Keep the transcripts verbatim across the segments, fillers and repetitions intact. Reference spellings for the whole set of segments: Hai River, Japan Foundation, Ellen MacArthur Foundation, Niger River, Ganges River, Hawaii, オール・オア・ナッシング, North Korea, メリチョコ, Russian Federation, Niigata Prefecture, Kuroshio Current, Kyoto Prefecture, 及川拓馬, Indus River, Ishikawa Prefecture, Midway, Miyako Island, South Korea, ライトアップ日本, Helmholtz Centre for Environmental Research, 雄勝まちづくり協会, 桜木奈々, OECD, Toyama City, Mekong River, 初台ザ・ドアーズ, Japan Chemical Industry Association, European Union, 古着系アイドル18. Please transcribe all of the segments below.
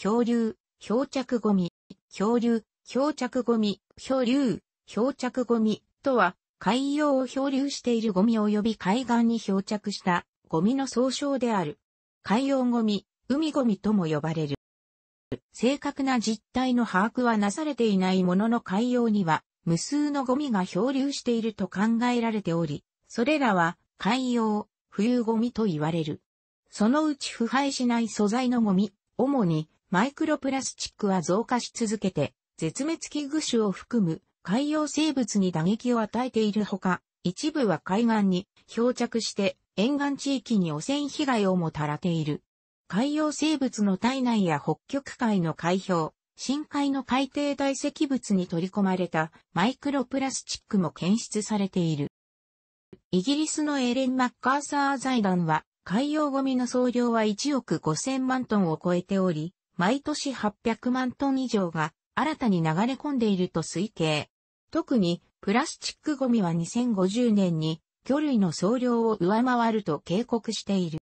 漂流、漂着ゴミ、漂流、漂着ゴミ、漂流、漂着ゴミとは、海洋を漂流しているゴミ及び海岸に漂着したゴミの総称である。海洋ゴミ、海ゴミとも呼ばれる。正確な実態の把握はなされていないものの海洋には無数のゴミが漂流していると考えられており、それらは海洋、浮遊ゴミと言われる。そのうち腐敗しない素材のゴミ、主にマイクロプラスチックは増加し続けて、絶滅危惧種を含む海洋生物に打撃を与えているほか、一部は海岸に漂着して沿岸地域に汚染被害をもたらしている。海洋生物の体内や北極海の海氷、深海の海底堆積物に取り込まれたマイクロプラスチックも検出されている。イギリスのエレン・マッカーサー財団は海洋ゴミの総量はいちおくごせんまんトンを超えており、毎年はっぴゃくまんトン以上が新たに流れ込んでいると推計。特にプラスチックゴミはにせんごじゅうねんに魚類の総量を上回ると警告している。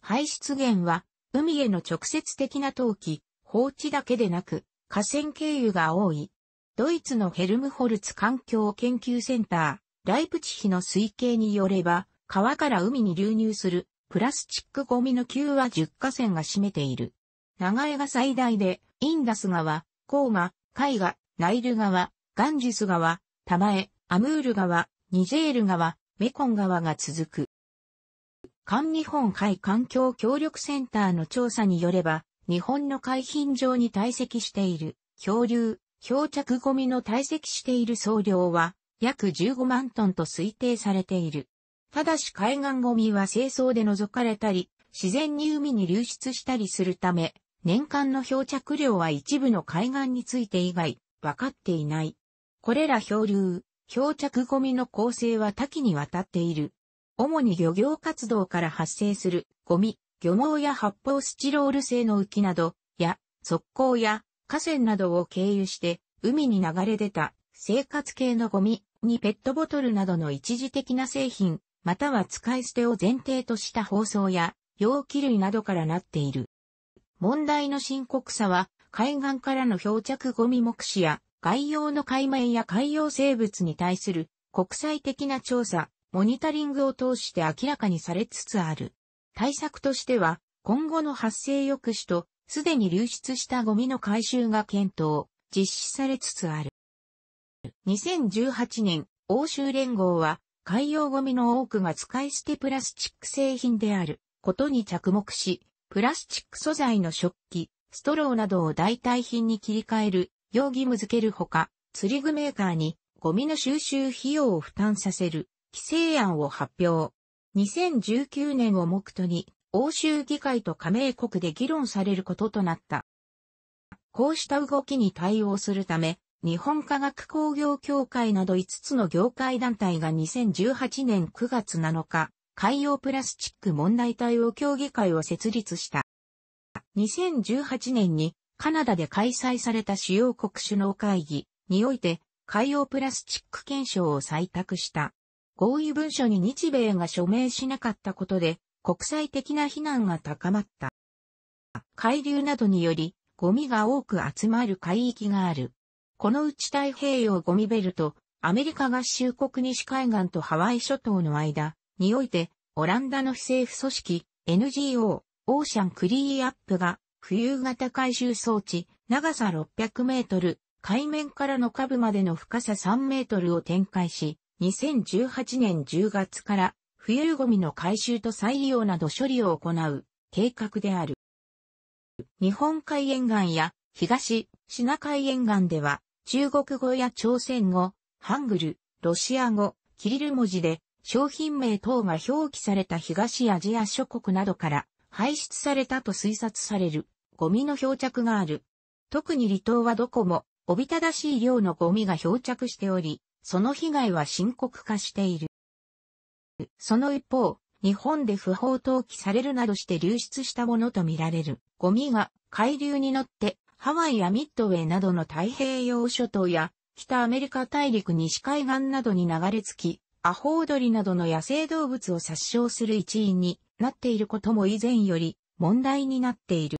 排出源は、海への直接的な投棄、放置だけでなく、河川経由が多い。ドイツのヘルムホルツ環境研究センター、ライプチヒの推計によれば、川から海に流入するプラスチックゴミのきゅうわじゅっかせんが占めている。流れが最大で、インダス川、黄河、海河、ナイル川、ガンジス川、タマエ、アムール川、ニジェール川、メコン川が続く。環日本海環境協力センターの調査によれば、日本の海浜上に堆積している、漂流、漂着ゴミの堆積している総量は、約じゅうごまんトンと推定されている。ただし海岸ゴミは清掃で除かれたり、自然に海に流出したりするため、年間の漂着量は一部の海岸について以外、分かっていない。これら漂流、漂着ゴミの構成は多岐にわたっている。主に漁業活動から発生するゴミ、漁網や発泡スチロール製の浮きなど、や、側溝や河川などを経由して海に流れ出た生活系のゴミにペットボトルなどの一時的な製品、または使い捨てを前提とした包装や容器類などからなっている。問題の深刻さは海岸からの漂着ゴミ目視や外洋の海面や海洋生物に対する国際的な調査、モニタリングを通して明らかにされつつある。対策としては、今後の発生抑止と、すでに流出したゴミの回収が検討、実施されつつある。にせんじゅうはちねん、欧州連合は、海洋ゴミの多くが使い捨てプラスチック製品であることに着目し、プラスチック素材の食器、ストローなどを代替品に切り替える、よう義務付けるほか、釣り具メーカーに、ゴミの収集費用を負担させる。規制案を発表。にせんじゅうきゅうねんを目途に、欧州議会と加盟国で議論されることとなった。こうした動きに対応するため、日本化学工業協会などいつつの業界団体がにせんじゅうはちねんくがつなのか、海洋プラスチック問題対応協議会を設立した。にせんじゅうはちねんにカナダで開催された主要国首脳会議において、海洋プラスチック憲章を採択した。合意文書に日米が署名しなかったことで国際的な非難が高まった。海流などによりゴミが多く集まる海域がある。このうち太平洋ゴミベルト、アメリカ合衆国西海岸とハワイ諸島の間においてオランダの非政府組織 エヌジーオー オーシャンクリーンアップが浮遊型回収装置長さろっぴゃくメートル、海面からの下部までの深ささんメートルを展開し、にせんじゅうはちねんじゅうがつから浮遊ゴミの回収と再利用など処理を行う計画である。日本海沿岸や東シナ海沿岸では中国語や朝鮮語、ハングル、ロシア語、キリル文字で商品名等が表記された東アジア諸国などから排出されたと推察されるゴミの漂着がある。特に離島はどこもおびただしい量のゴミが漂着しており、その被害は深刻化している。その一方、日本で不法投棄されるなどして流出したものとみられるゴミが海流に乗ってハワイやミッドウェーなどの太平洋諸島や北アメリカ大陸西海岸などに流れ着き、アホウドリなどの野生動物を殺傷する一因になっていることも以前より問題になっている。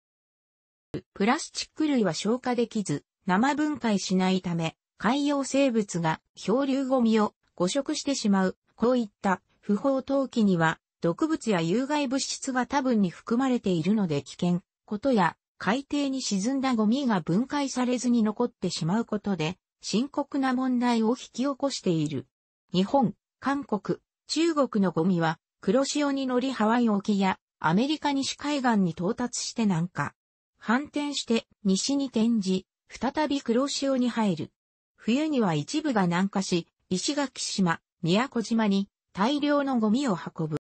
プラスチック類は消化できず、生分解しないため、海洋生物が漂流ゴミを誤食してしまう。こういった不法投棄には、毒物や有害物質が多分に含まれているので危険。ことや、海底に沈んだゴミが分解されずに残ってしまうことで、深刻な問題を引き起こしている。日本、韓国、中国のゴミは、黒潮に乗りハワイ沖やアメリカ西海岸に到達して南下。反転して西に転じ、再び黒潮に入る。冬には一部が南下し、石垣島、宮古島に大量のゴミを運ぶ。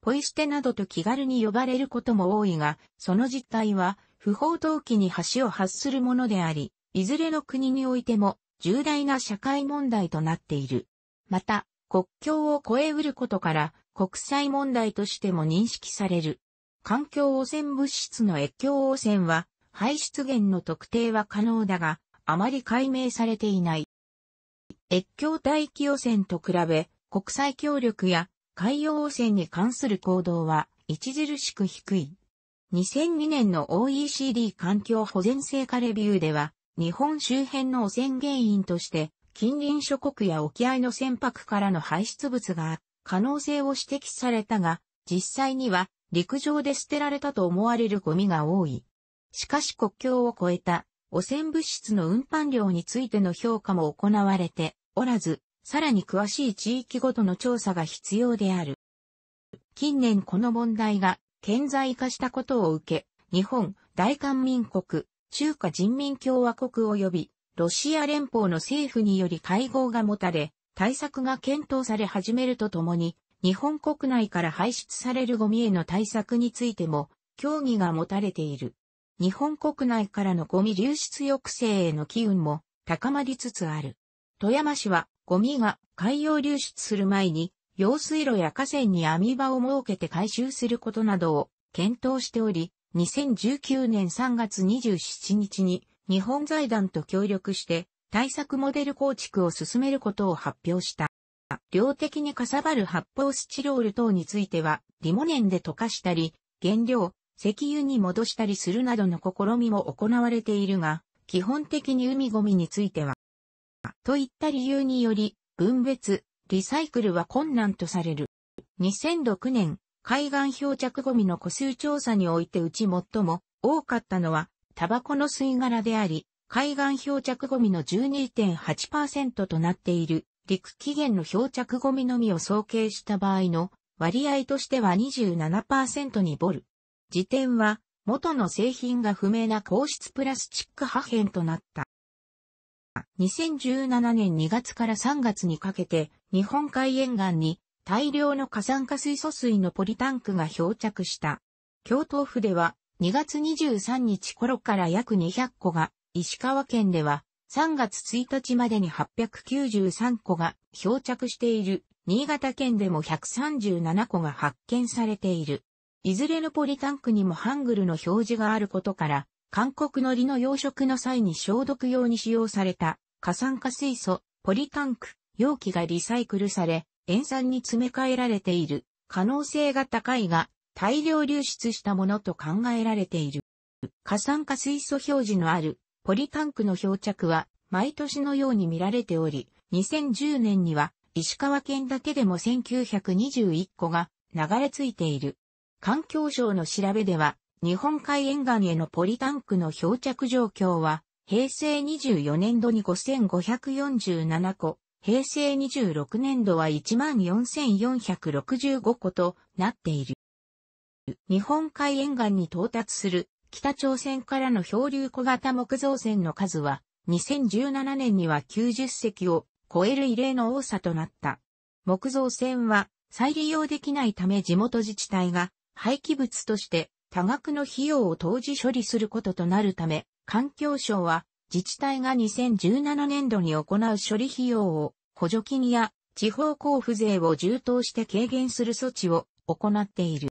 ポイ捨てなどと気軽に呼ばれることも多いが、その実態は不法投棄に端を発するものであり、いずれの国においても重大な社会問題となっている。また、国境を越えうることから国際問題としても認識される。環境汚染物質の越境汚染は排出源の特定は可能だが、あまり解明されていない。越境大気汚染と比べ、国際協力や海洋汚染に関する行動は著しく低い。にせんにねんの オーイーシーディー 環境保全成果レビューでは、日本周辺の汚染原因として、近隣諸国や沖合の船舶からの排出物が可能性を指摘されたが、実際には陸上で捨てられたと思われるゴミが多い。しかし国境を越えた汚染物質の運搬量についての評価も行われておらず、さらに詳しい地域ごとの調査が必要である。近年この問題が顕在化したことを受け、日本、大韓民国、中華人民共和国及び、ロシア連邦の政府により会合が持たれ、対策が検討され始めるとともに、日本国内から排出されるゴミへの対策についても、協議が持たれている。日本国内からのゴミ流出抑制への機運も高まりつつある。富山市は、ゴミが海洋流出する前に、用水路や河川に網場を設けて回収することなどを検討しており、にせんじゅうきゅうねんさんがつにじゅうしちにちに、日本財団と協力して対策モデル構築を進めることを発表した。量的にかさばる発泡スチロール等についてはリモネンで溶かしたり、原料、石油に戻したりするなどの試みも行われているが、基本的に海ゴミについては、といった理由により分別、リサイクルは困難とされる。にせんろくねん、海岸漂着ゴミの個数調査においてうち最も多かったのは、タバコの吸い殻であり、海岸漂着ゴミの じゅうにてんはちパーセント となっている、陸起源の漂着ゴミのみを総計した場合の割合としては にじゅうななパーセント に上る。時点は、元の製品が不明な硬質プラスチック破片となった。にせんじゅうななねんにがつからさんがつにかけて、日本海沿岸に大量の過酸化水素水のポリタンクが漂着した。京都府では、にがつにじゅうさんにち頃から約にひゃっこが、石川県ではさんがつついたちまでにはっぴゃくきゅうじゅうさんこが漂着している、新潟県でもひゃくさんじゅうななこが発見されている。いずれのポリタンクにもハングルの表示があることから、韓国のりの養殖の際に消毒用に使用された過酸化水素、ポリタンク、容器がリサイクルされ、塩酸に詰め替えられている可能性が高いが、大量流出したものと考えられている。過酸化水素表示のあるポリタンクの漂着は毎年のように見られており、にせんじゅうねんには石川県だけでもせんきゅうひゃくにじゅういっこが流れ着いている。環境省の調べでは、日本海沿岸へのポリタンクの漂着状況は、へいせいにじゅうよねんどにごせんごひゃくよんじゅうななこ、へいせいにじゅうろくねんどは いちまんよんせんよんひゃくろくじゅうごことなっている。日本海沿岸に到達する北朝鮮からの漂流小型木造船の数はにせんじゅうななねんにはきゅうじゅっせきを超える異例の多さとなった。木造船は再利用できないため地元自治体が廃棄物として多額の費用を投じ処理することとなるため、環境省は自治体がにせんじゅうななねんどに行う処理費用を補助金や地方交付税を充当して軽減する措置を行っている。